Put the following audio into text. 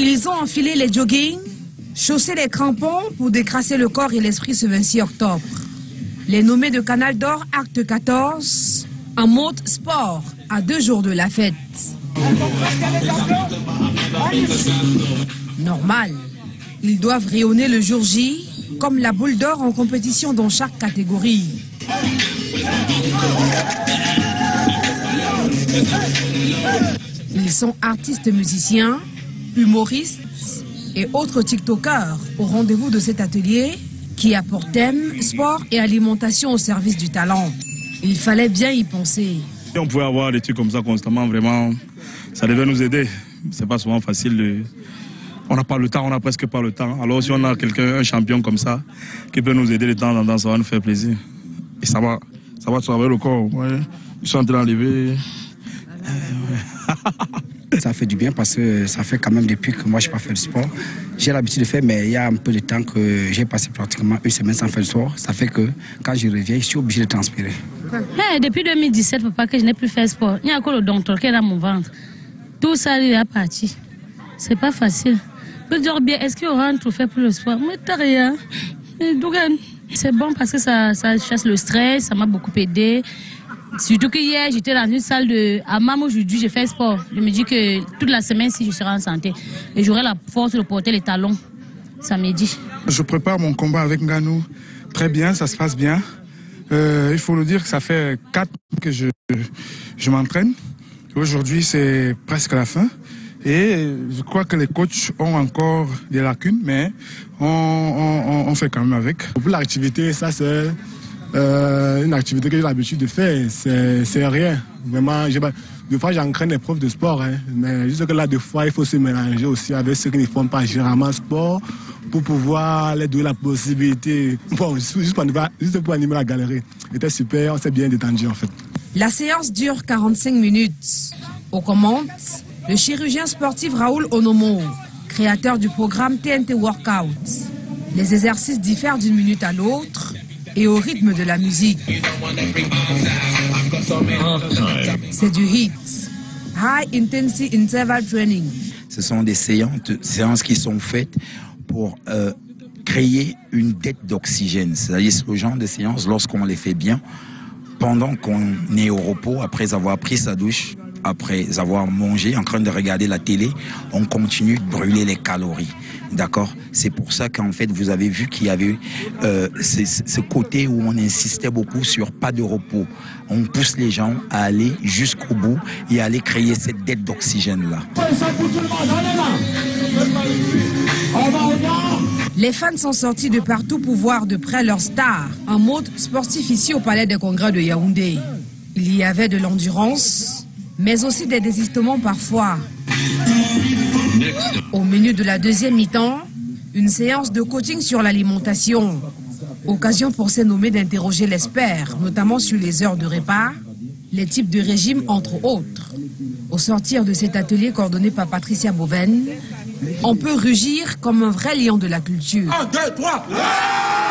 Ils ont enfilé les joggings, chaussé les crampons pour décrasser le corps et l'esprit ce 26 octobre. Les nommés de Canal d'or, acte 14, en mode sport, à 2 jours de la fête. Normal, ils doivent rayonner le jour J, comme la boule d'or en compétition dans chaque catégorie. Ils sont artistes musiciens, humoristes et autres tiktokers au rendez-vous de cet atelier qui a pour thème sport et alimentation au service du talent. Il fallait bien y penser. On pouvait avoir des trucs comme ça constamment, vraiment, ça devait nous aider. C'est pas souvent facile de... On n'a pas le temps, on n'a presque pas le temps. Alors si on a un champion comme ça, qui peut nous aider de temps en temps, ça va nous faire plaisir. Et ça va travailler le corps. Ouais. Ils sont en train d'enlever. Ça fait du bien parce que ça fait quand même depuis que moi je n'ai pas fait de sport. J'ai l'habitude de faire, mais il y a un peu de temps que j'ai passé pratiquement une semaine sans faire de sport. Ça fait que quand je reviens, je suis obligé de transpirer. Hey, depuis 2017, papa, que je n'ai plus fait de sport. Il y a encore le docteur qui est dans mon ventre. Tout ça, il est parti. C'est pas facile. Je dire bien, est-ce qu'il y aura un trophée pour le sport? Mais t'as rien. C'est bon parce que ça chasse le stress, ça m'a beaucoup aidé. Surtout que hier, j'étais dans une salle de... À Mam, aujourd'hui, j'ai fait sport. Je me dis que toute la semaine, si je serai en santé, et j'aurai la force de porter les talons, ça me dit. Je prépare mon combat avec Nganou très bien, ça se passe bien. Il faut le dire que ça fait 4 mois que je m'entraîne. Aujourd'hui, c'est presque la fin. Et je crois que les coachs ont encore des lacunes, mais on fait quand même avec. Pour l'activité, ça c'est... une activité que j'ai l'habitude de faire, c'est rien. Vraiment, des fois j'entraîne les profs de sport, hein, mais juste que là, des fois, il faut se mélanger aussi avec ceux qui ne font pas généralement sport pour pouvoir leur donner la possibilité. Bon, juste pour animer la galerie. C'était super, on s'est bien détendu en fait. La séance dure 45 minutes. Aux commandes, le chirurgien sportif Raoul Onomo, créateur du programme TNT Workout. Les exercices diffèrent d'une minute à l'autre et au rythme de la musique. C'est du HIT, High Intensity Interval Training. Ce sont des séances qui sont faites pour créer une dette d'oxygène. C'est-à-dire ce genre de séances, lorsqu'on les fait bien, pendant qu'on est au repos, après avoir pris sa douche, après avoir mangé, en train de regarder la télé, on continue de brûler les calories. D'accord? C'est pour ça qu'en fait, vous avez vu qu'il y avait ce côté où on insistait beaucoup sur pas de repos. On pousse les gens à aller jusqu'au bout et à aller créer cette dette d'oxygène-là. Les fans sont sortis de partout pour voir de près leur star en mode sportif ici au Palais des Congrès de Yaoundé. Il y avait de l'endurance, mais aussi des désistements parfois. Au menu de la deuxième mi-temps, une séance de coaching sur l'alimentation. Occasion pour ces nommés d'interroger l'expert, notamment sur les heures de repas, les types de régimes, entre autres. Au sortir de cet atelier coordonné par Patricia Boven, on peut rugir comme un vrai lion de la culture. 1, 2, 3,